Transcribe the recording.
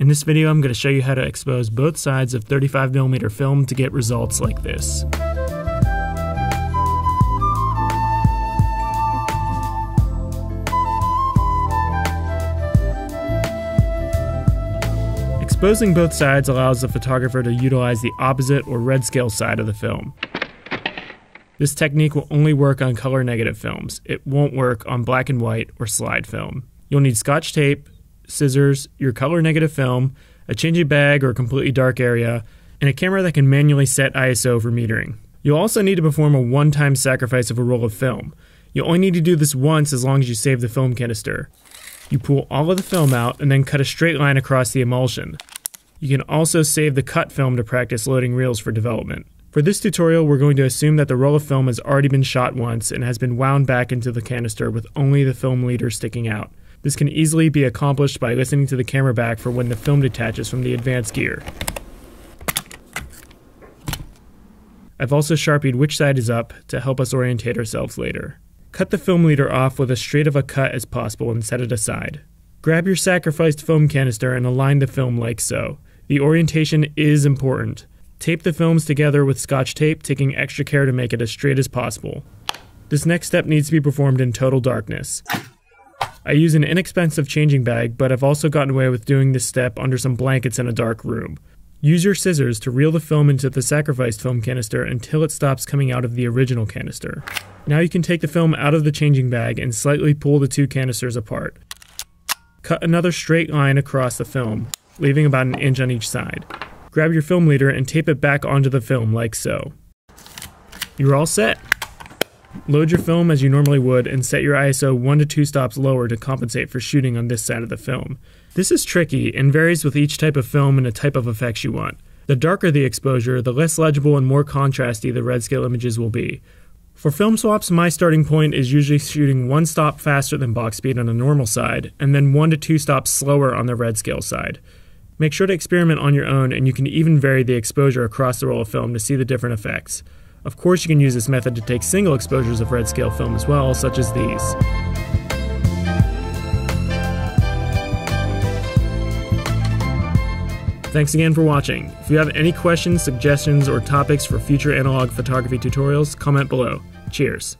In this video, I'm going to show you how to expose both sides of 35mm film to get results like this. Exposing both sides allows the photographer to utilize the opposite or red scale side of the film. This technique will only work on color negative films. It won't work on black and white or slide film. You'll need Scotch tape, scissors, your color negative film, a changing bag or a completely dark area, and a camera that can manually set ISO for metering. You'll also need to perform a one-time sacrifice of a roll of film. You only need to do this once as long as you save the film canister. You pull all of the film out and then cut a straight line across the emulsion. You can also save the cut film to practice loading reels for development. For this tutorial, we're going to assume that the roll of film has already been shot once and has been wound back into the canister with only the film leader sticking out. This can easily be accomplished by listening to the camera back for when the film detaches from the advanced gear. I've also Sharpied which side is up to help us orientate ourselves later. Cut the film leader off with as straight of a cut as possible and set it aside. Grab your sacrificed film canister and align the film like so. The orientation is important. Tape the films together with Scotch tape, taking extra care to make it as straight as possible. This next step needs to be performed in total darkness. I use an inexpensive changing bag, but I've also gotten away with doing this step under some blankets in a dark room. Use your scissors to reel the film into the sacrificed film canister until it stops coming out of the original canister. Now you can take the film out of the changing bag and slightly pull the two canisters apart. Cut another straight line across the film, leaving about an inch on each side. Grab your film leader and tape it back onto the film like so. You're all set! Load your film as you normally would and set your ISO 1 to 2 stops lower to compensate for shooting on this side of the film. This is tricky and varies with each type of film and the type of effects you want. The darker the exposure, the less legible and more contrasty the red scale images will be. For film swaps, my starting point is usually shooting 1 stop faster than box speed on the normal side, and then 1 to 2 stops slower on the red scale side. Make sure to experiment on your own, and you can even vary the exposure across the roll of film to see the different effects. Of course, you can use this method to take single exposures of red scale film as well, such as these. Thanks again for watching. If you have any questions, suggestions, or topics for future analog photography tutorials, comment below. Cheers!